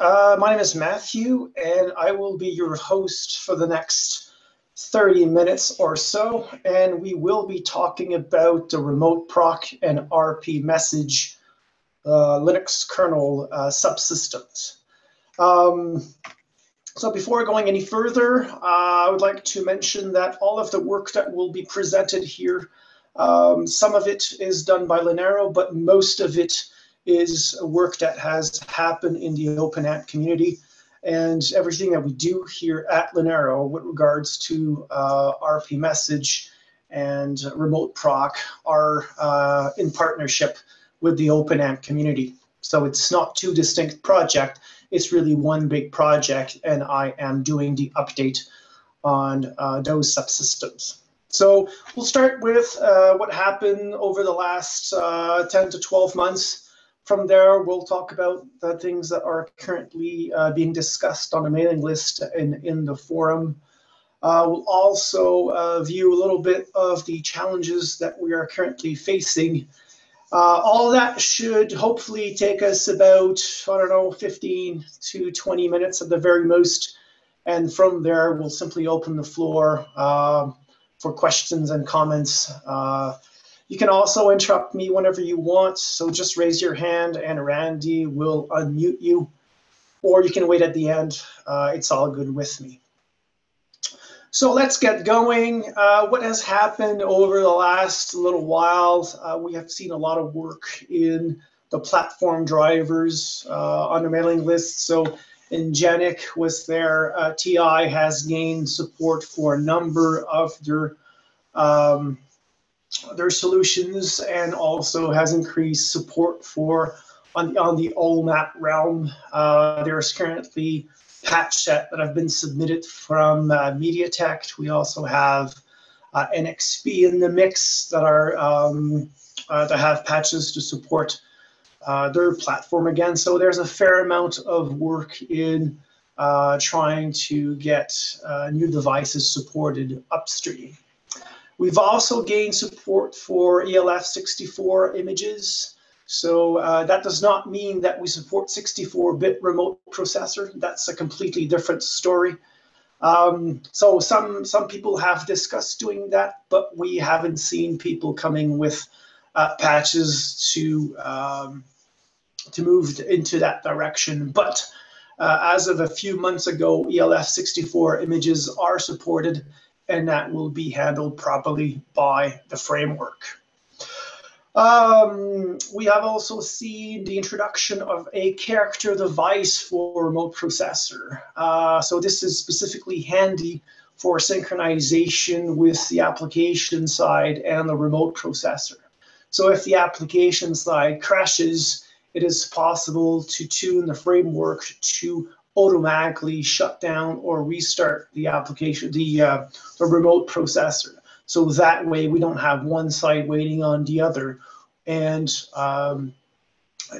My name is Mathieu, and I will be your host for the next 30 minutes or so, and we will be talking about the Remote Proc and RP Message Linux kernel subsystems. So before going any further, I would like to mention that all of the work that will be presented here, some of it is done by Linaro, but most of it is work that has happened in the OpenAMP community, and everything that we do here at Linaro with regards to RP Message and Remote Proc are in partnership with the OpenAMP community. So it's not two distinct projects, it's really one big project, and I am doing the update on those subsystems. So we'll start with what happened over the last 10 to 12 months. From there, we'll talk about the things that are currently being discussed on the mailing list and in the forum. We'll also view a little bit of the challenges that we are currently facing. All that should hopefully take us about, 15 to 20 minutes at the very most. And from there, we'll simply open the floor for questions and comments. You can also interrupt me whenever you want, so just raise your hand and Randy will unmute you, or you can wait at the end. It's all good with me. So let's get going. What has happened over the last little while? We have seen a lot of work in the platform drivers on the mailing list. So Ingenic was there. TI has gained support for a number of their solutions, and also has increased support for on the OMAP realm. There's currently patch set that have been submitted from MediaTek. We also have NXP in the mix that are that have patches to support their platform again. So there's a fair amount of work in trying to get new devices supported upstream. We've also gained support for ELF-64 images. So that does not mean that we support 64-bit remote processor. That's a completely different story. So some people have discussed doing that, but we haven't seen people coming with patches to move into that direction. But as of a few months ago, ELF-64 images are supported, and that will be handled properly by the framework. We have also seen the introduction of a character device for remote processor. So this is specifically handy for synchronization with the application side and the remote processor. So if the application side crashes, it is possible to tune the framework to automatically shut down or restart the application, the remote processor. So that way we don't have one side waiting on the other, and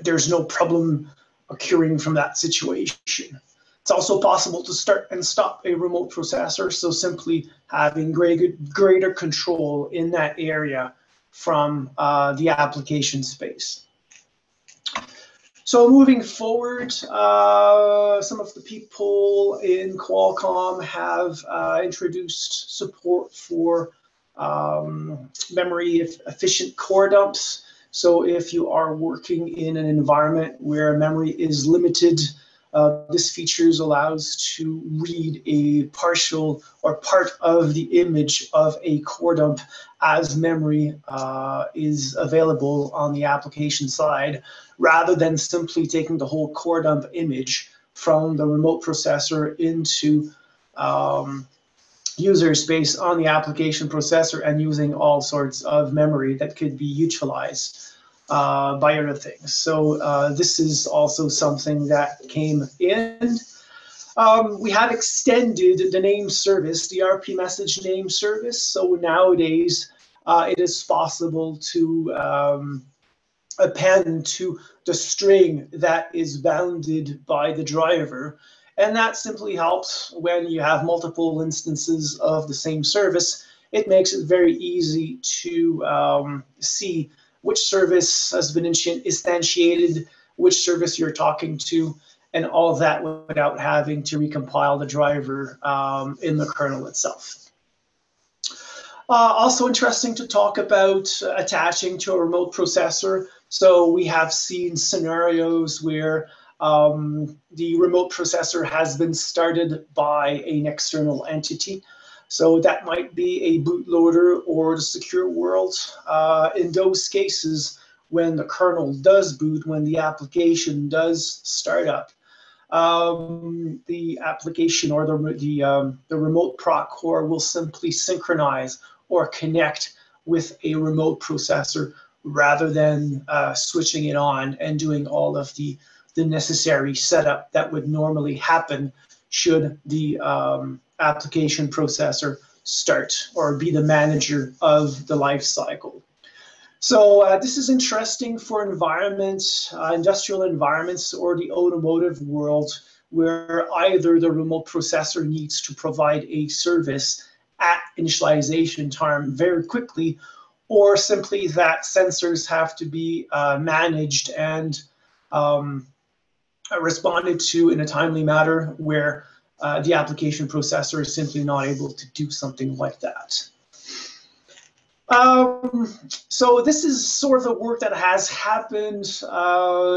there's no problem occurring from that situation. It's also possible to start and stop a remote processor, so simply having greater control in that area from the application space. So moving forward, some of the people in Qualcomm have introduced support for memory-efficient core dumps. So if you are working in an environment where memory is limited, this feature allows to read a partial or part of the image of a core dump as memory is available on the application side, rather than simply taking the whole core dump image from the remote processor into user space on the application processor and using all sorts of memory that could be utilized by other things. So this is also something that came in. We have extended the name service, the RP Message name service. So nowadays it is possible to append to the string that is bounded by the driver, and that simply helps when you have multiple instances of the same service. It makes it very easy to see which service has been instantiated, which service you're talking to, and all of that without having to recompile the driver in the kernel itself. Also interesting to talk about attaching to a remote processor. So we have seen scenarios where the remote processor has been started by an external entity. So that might be a bootloader or the secure world. In those cases, when the kernel does boot, when the application does start up, the application or the remote proc core will simply synchronize or connect with a remote processor rather than switching it on and doing all of the necessary setup that would normally happen should the application processor start or be the manager of the life cycle. So this is interesting for environments, industrial environments, or the automotive world, where either the remote processor needs to provide a service at initialization time very quickly, or simply that sensors have to be managed and responded to in a timely manner, where the application processor is simply not able to do something like that. So this is sort of the work that has happened.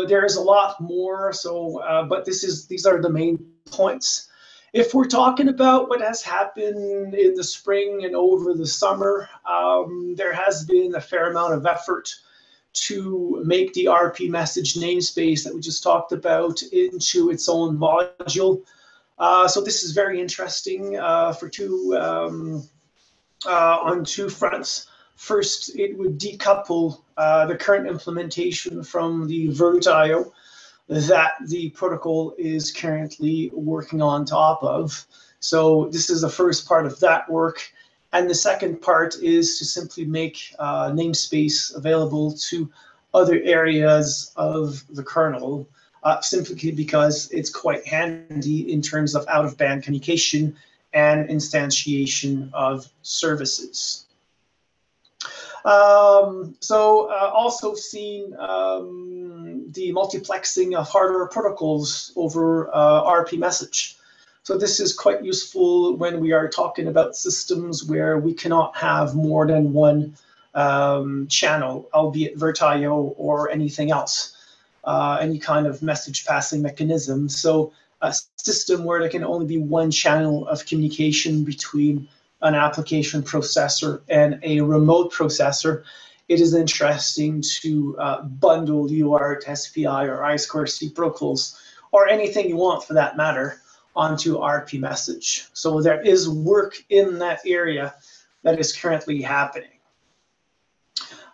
There is a lot more, so but these are the main points. If we're talking about what has happened in the spring and over the summer, there has been a fair amount of effort to make the RP message namespace that we just talked about into its own module. So this is very interesting for on two fronts. First, it would decouple the current implementation from the VirtIO that the protocol is currently working on top of. So this is the first part of that work. And the second part is to simply make namespace available to other areas of the kernel, simply because it's quite handy in terms of out-of-band communication and instantiation of services. So also seen the multiplexing of hardware protocols over RP message. So this is quite useful when we are talking about systems where we cannot have more than one channel, albeit VirtIO or anything else, any kind of message passing mechanism. So a system where there can only be one channel of communication between an application processor and a remote processor, it is interesting to bundle UART, SPI, or I2C protocols, or anything you want for that matter, onto RP message. So there is work in that area that is currently happening.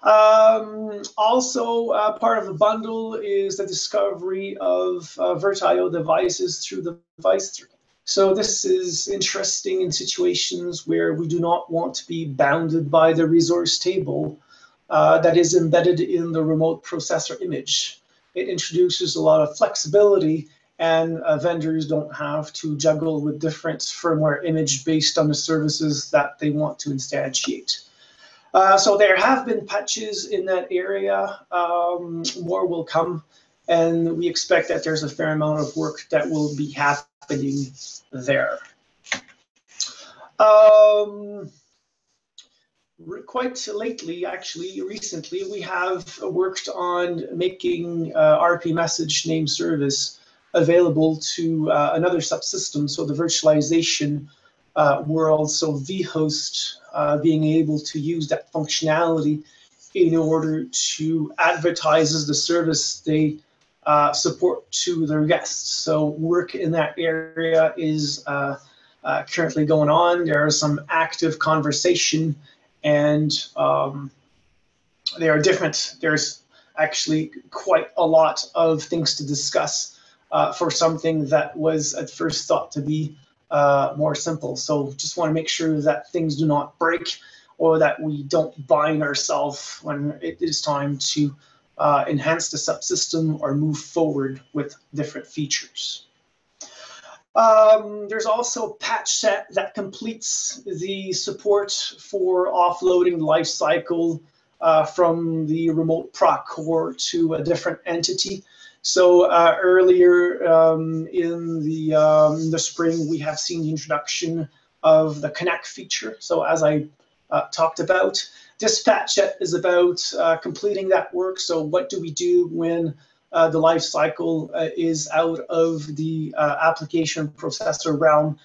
Also, part of the bundle is the discovery of VirtIO devices through the device tree. So this is interesting in situations where we do not want to be bounded by the resource table that is embedded in the remote processor image. It introduces a lot of flexibility, and vendors don't have to juggle with different firmware image based on the services that they want to instantiate. So there have been patches in that area, more will come, and we expect that there's a fair amount of work that will be happening there. Quite lately, actually, recently, we have worked on making RP message name service available to another subsystem, so the virtualization world, so Vhost, being able to use that functionality in order to advertise the service they support to their guests. So work in that area is currently going on. There are some active conversation, and there are different, there's actually quite a lot of things to discuss for something that was at first thought to be more simple. So just want to make sure that things do not break or that we don't bind ourselves when it is time to enhance the subsystem or move forward with different features. There's also a patch set that completes the support for offloading lifecycle from the remote proc core to a different entity. So earlier in the spring, we have seen the introduction of the connect feature. So as I talked about, dispatch is about completing that work. So what do we do when the life cycle is out of the application processor realm?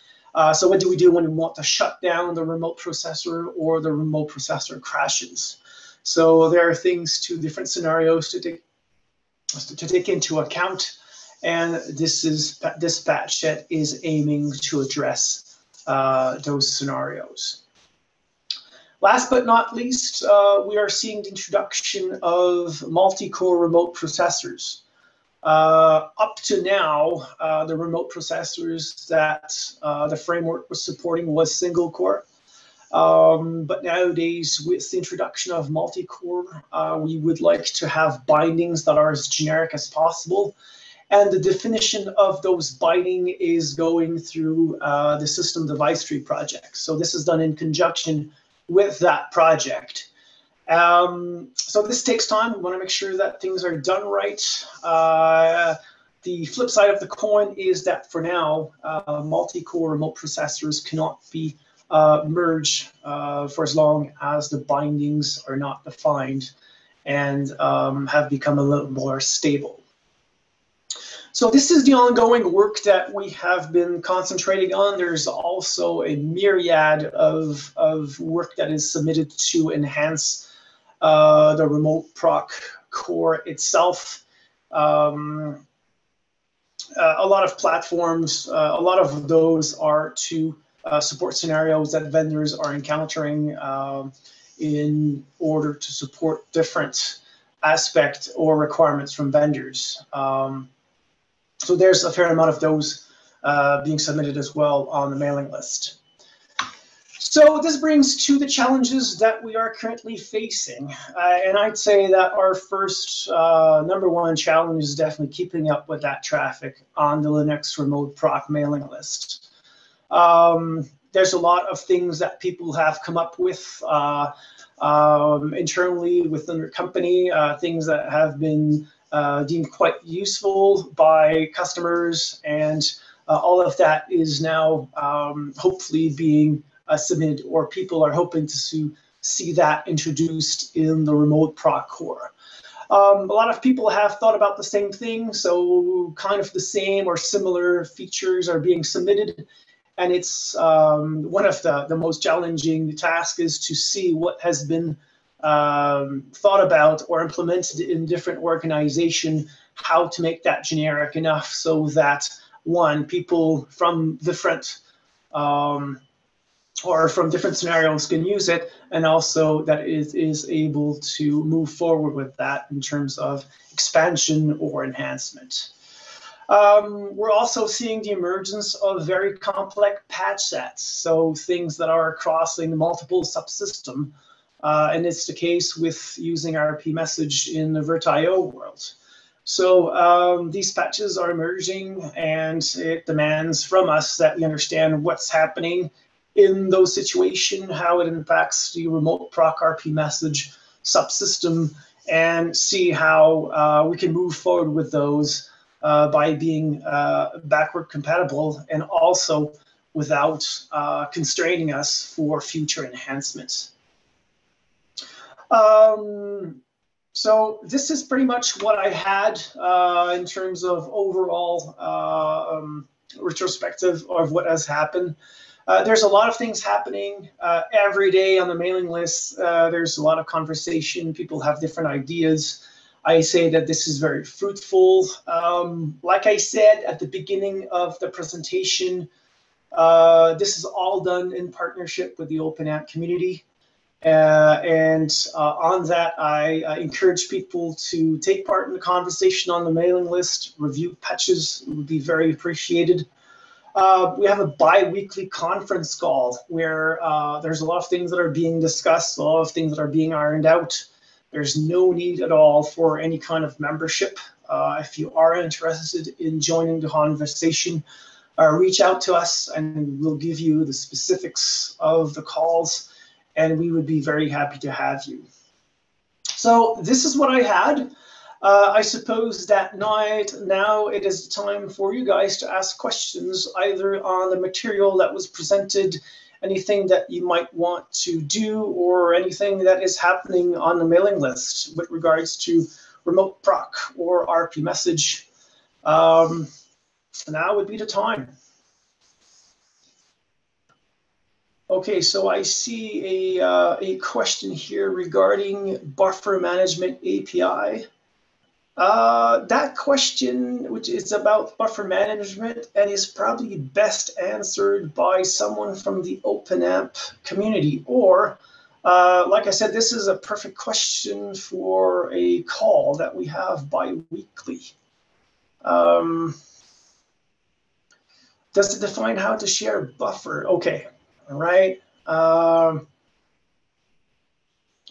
So what do we do when we want to shut down the remote processor or the remote processor crashes? So there are things to different scenarios to take into account, and this is dispatch that is aiming to address those scenarios. Last but not least, we are seeing the introduction of multi-core remote processors. Up to now, the remote processors that the framework was supporting was single core. But nowadays, with the introduction of multi-core, we would like to have bindings that are as generic as possible. And the definition of those binding is going through the system device tree project. So this is done in conjunction with that project. So this takes time. We want to make sure that things are done right. The flip side of the coin is that for now, multi-core remote processors cannot be merged for as long as the bindings are not defined and have become a little more stable. So this is the ongoing work that we have been concentrating on. There's also a myriad of work that is submitted to enhance the remote proc core itself. A lot of platforms, a lot of those are to support scenarios that vendors are encountering in order to support different aspects or requirements from vendors. So there's a fair amount of those being submitted as well on the mailing list. So this brings to the challenges that we are currently facing. And I'd say that our first number one challenge is definitely keeping up with that traffic on the Linux Remote Proc mailing list. There's a lot of things that people have come up with internally within their company, things that have been deemed quite useful by customers, and all of that is now hopefully being submitted, or people are hoping to see that introduced in the remote proc core. A lot of people have thought about the same thing, so kind of the same or similar features are being submitted, and it's one of the most challenging tasks is to see what has been thought about or implemented in different organizations, how to make that generic enough so that, one, people from different or from different scenarios can use it, and also that it is able to move forward with that in terms of expansion or enhancement. We're also seeing the emergence of very complex patch sets, so things that are crossing multiple subsystems. And it's the case with using RP Message in the VirtIO world. So these patches are emerging, and it demands from us that we understand what's happening in those situations, how it impacts the remote proc RP Message subsystem, and see how we can move forward with those by being backward compatible and also without constraining us for future enhancements. So this is pretty much what I had in terms of overall retrospective of what has happened. There's a lot of things happening every day on the mailing list. There's a lot of conversation. People have different ideas. I say that this is very fruitful. Like I said at the beginning of the presentation, this is all done in partnership with the OpenAMP community. On that, I encourage people to take part in the conversation on the mailing list. Review patches would be very appreciated. We have a bi-weekly conference call where there's a lot of things that are being discussed, a lot of things that are being ironed out. There's no need at all for any kind of membership. If you are interested in joining the conversation, reach out to us and we'll give you the specifics of the calls. And we would be very happy to have you. So this is what I had. I suppose that now it is time for you guys to ask questions, either on the material that was presented, anything that you might want to do, or anything that is happening on the mailing list with regards to Remote Proc or RP Message. Now would be the time. Okay, so I see a question here regarding buffer management API. That question, which is about buffer management, and is probably best answered by someone from the OpenAMP community. Or, like I said, this is a perfect question for a call that we have bi-weekly. Does it define how to share buffer? Okay. All right.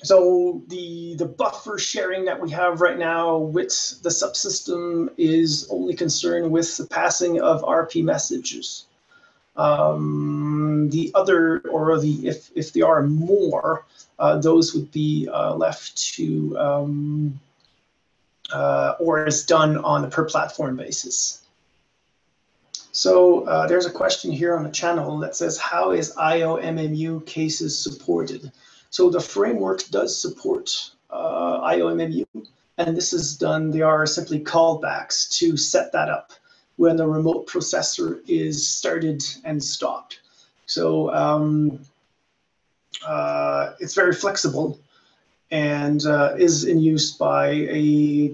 So the buffer sharing that we have right now with the subsystem is only concerned with the passing of RP messages. The other, or the if there are more, those would be left to or is done on a per platform basis. So there's a question here on the channel that says, how is IOMMU cases supported? So the framework does support IOMMU, and this is done, they are simply callbacks to set that up when the remote processor is started and stopped. So it's very flexible and is in use by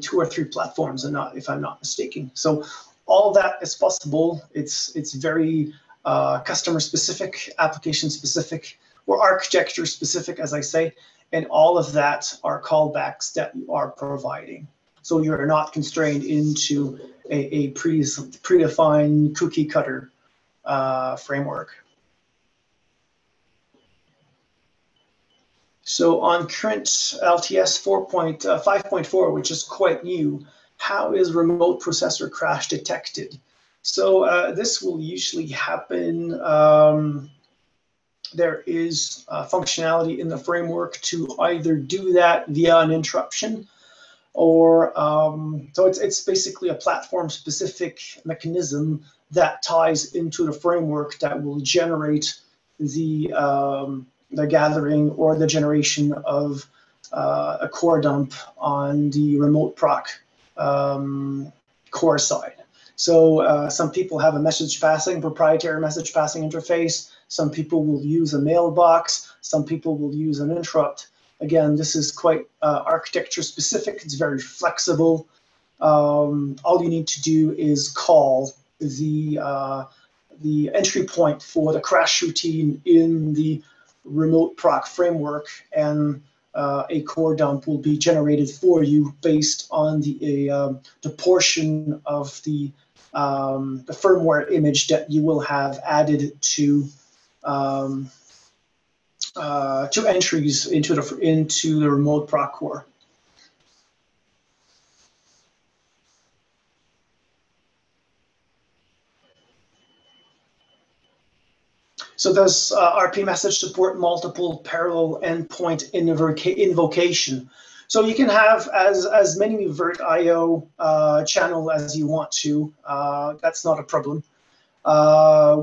two or three platforms, and not, if I'm not mistaken. So all that is possible. It's very customer specific, application specific, or architecture specific, as I say, and all of that are callbacks that you are providing. So you're not constrained into a predefined cookie cutter framework. So on current LTS 5.4, which is quite new, how is remote processor crash detected? So this will usually happen. There is functionality in the framework to either do that via an interruption, or so it's basically a platform-specific mechanism that ties into the framework that will generate the gathering or the generation of a core dump on the remote proc core side. So some people have a message passing, proprietary message passing interface. Some people will use a mailbox. Some people will use an interrupt. Again, this is quite architecture specific. It's very flexible. All you need to do is call the entry point for the crash routine in the remote proc framework, and a core dump will be generated for you based on the portion of the firmware image that you will have added to entries into the remote proc core. So does RP message support multiple parallel endpoint invocation? So you can have as many VirtIO channel as you want to. That's not a problem.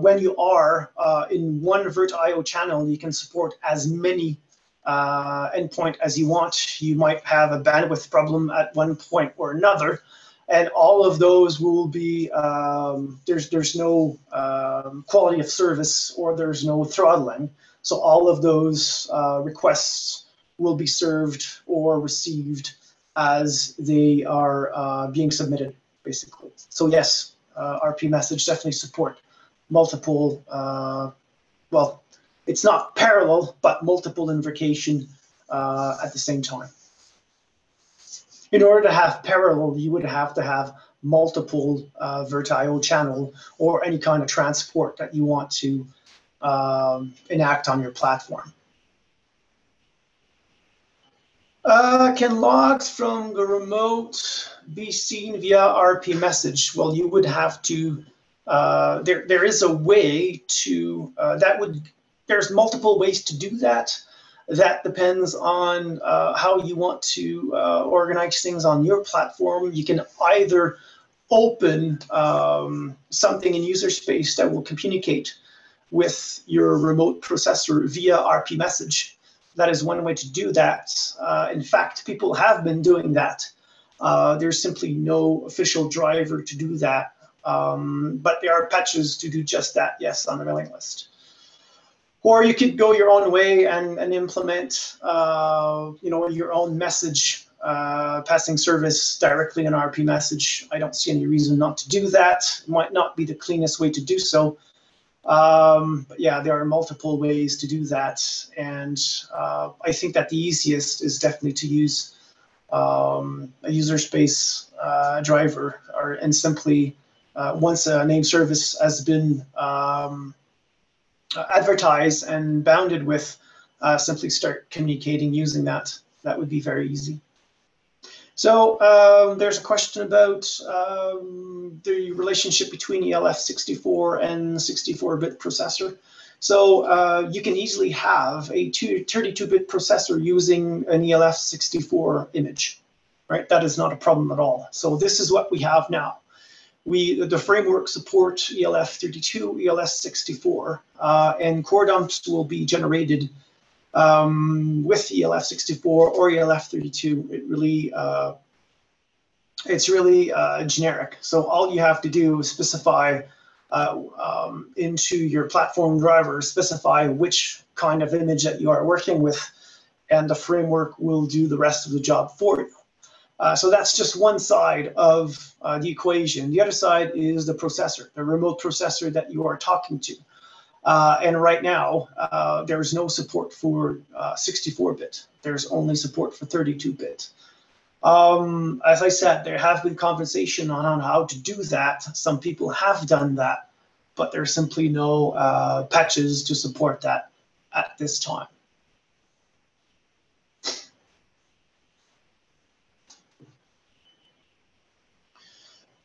When you are in one VirtIO channel, you can support as many endpoint as you want. You might have a bandwidth problem at one point or another, and all of those will be, there's no quality of service, or there's no throttling. So all of those requests will be served or received as they are being submitted, basically. So yes, RP message definitely support multiple, well, it's not parallel, but multiple invocation at the same time. In order to have parallel, you would have to have multiple VirtIO channel or any kind of transport that you want to enact on your platform. Can logs from the remote be seen via RP message? Well, you would have to, there is a way to, there's multiple ways to do that. That depends on how you want to organize things on your platform. You can either open something in user space that will communicate with your remote processor via RP Message. That is one way to do that. In fact, people have been doing that. There's simply no official driver to do that, but there are patches to do just that, yes, on the mailing list. Or you could go your own way and implement you know, your own message passing service directly in RP Message. I don't see any reason not to do that. It might not be the cleanest way to do so. But yeah, there are multiple ways to do that, and I think that the easiest is definitely to use a user space driver, and simply once a name service has been advertised and bounded with, simply start communicating using that. That would be very easy. So there's a question about the relationship between ELF-64 and 64-bit processor. So you can easily have a 32-bit processor using an ELF-64 image, right? That is not a problem at all. So this is what we have now. The framework supports ELF-32, ELF-64, and core dumps will be generated with ELF-64 or ELF-32. It's really generic. So all you have to do is specify into your platform driver, specify which kind of image that you are working with, and the framework will do the rest of the job for you. So that's just one side of the equation. The other side is the processor, the remote processor that you are talking to. And right now, there is no support for 64-bit. There's only support for 32-bit. As I said, there have been conversation on how to do that. Some people have done that, but there's simply no patches to support that at this time.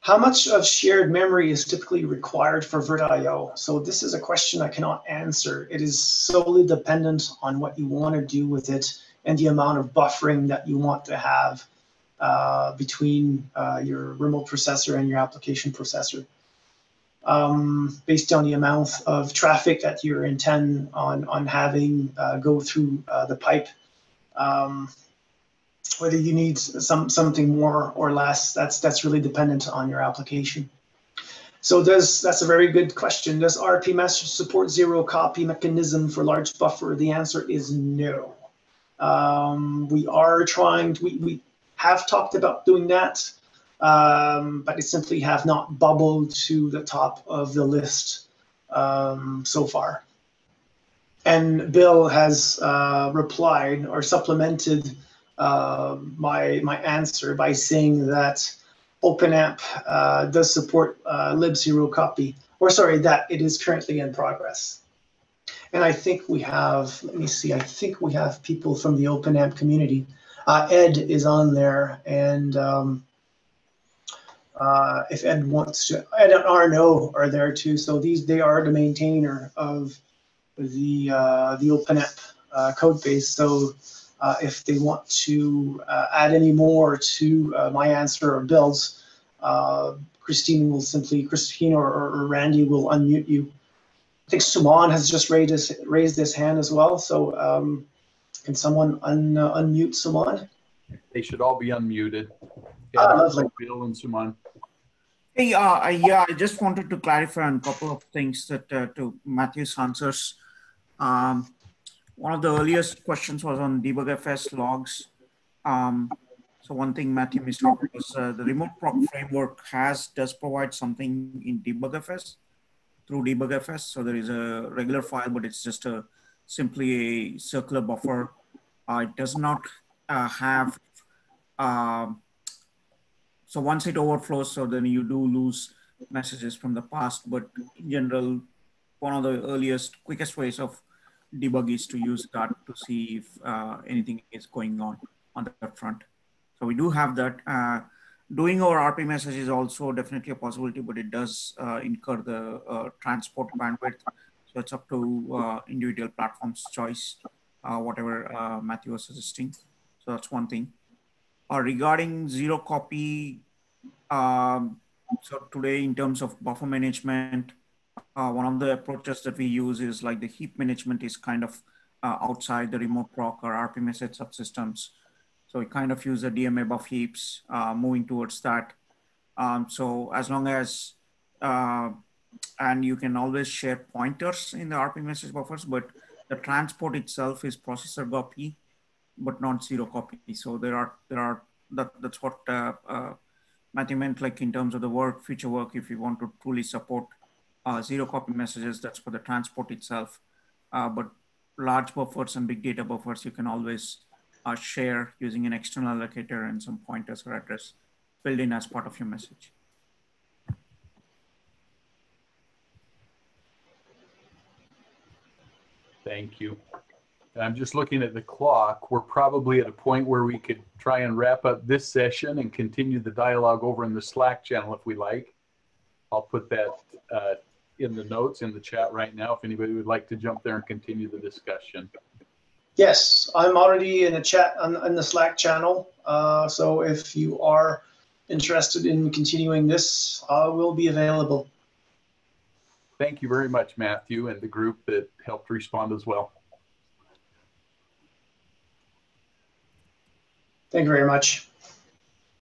How much of shared memory is typically required for VirtIO? So this is a question I cannot answer. It is solely dependent on what you want to do with it and the amount of buffering that you want to have between your remote processor and your application processor, based on the amount of traffic that you're intent on having go through the pipe. Whether you need something more or less, that's really dependent on your application. So that's a very good question. Does RP Message support zero copy mechanism for large buffer? The answer is no. We have talked about doing that, but it simply have not bubbled to the top of the list so far. And Bill has replied or supplemented my answer by saying that OpenAMP does support lib0 copy, or sorry, that it is currently in progress. And I think we have, let me see, I think we have people from the OpenAMP community. Ed is on there, and if Ed wants to, Ed and Arno are there too, so they are the maintainer of the OpenAMP code base. So if they want to add any more to my answer or Bill's, Christine or Randy will unmute you. I think Suman has just raised his hand as well. So can someone unmute Suman? They should all be unmuted. Yeah, lovely. Bill and Suman. Hey, yeah, I just wanted to clarify on a couple of things that to Mathieu's answers. One of the earliest questions was on debugFS logs. So one thing Mathieu missed was the remote proc framework does provide something in debugFS through debugFS. So there is a regular file, but it's just simply a circular buffer. It does not have, so once it overflows, so then you do lose messages from the past, but in general, one of the earliest, quickest ways of debug is to use that to see if anything is going on that front. So we do have that. Doing our RP Message is also definitely a possibility, but it does incur the transport bandwidth. So it's up to individual platform's choice whatever Mathieu was suggesting. So that's one thing. Regarding zero copy, so today in terms of buffer management, one of the approaches that we use is like the heap management is kind of outside the remote proc or RP message subsystems. So we kind of use the DMA buff heaps moving towards that. So as long as, and you can always share pointers in the RP message buffers, but the transport itself is processor copy, but not zero copy. So that's what Mathieu meant, like in terms of the work, future work, if you want to truly support zero copy messages, that's for the transport itself. But large buffers and big data buffers, you can always share using an external allocator and some pointers or address built in as part of your message. Thank you. And I'm just looking at the clock. We're probably at a point where we could try and wrap up this session and continue the dialogue over in the Slack channel if we like. I'll put that in the notes in the chat right now if anybody would like to jump there and continue the discussion. Yes, I'm already in the chat on the Slack channel. So if you are interested in continuing this, I will be available. Thank you very much, Mathieu, and the group that helped respond as well. Thank you very much.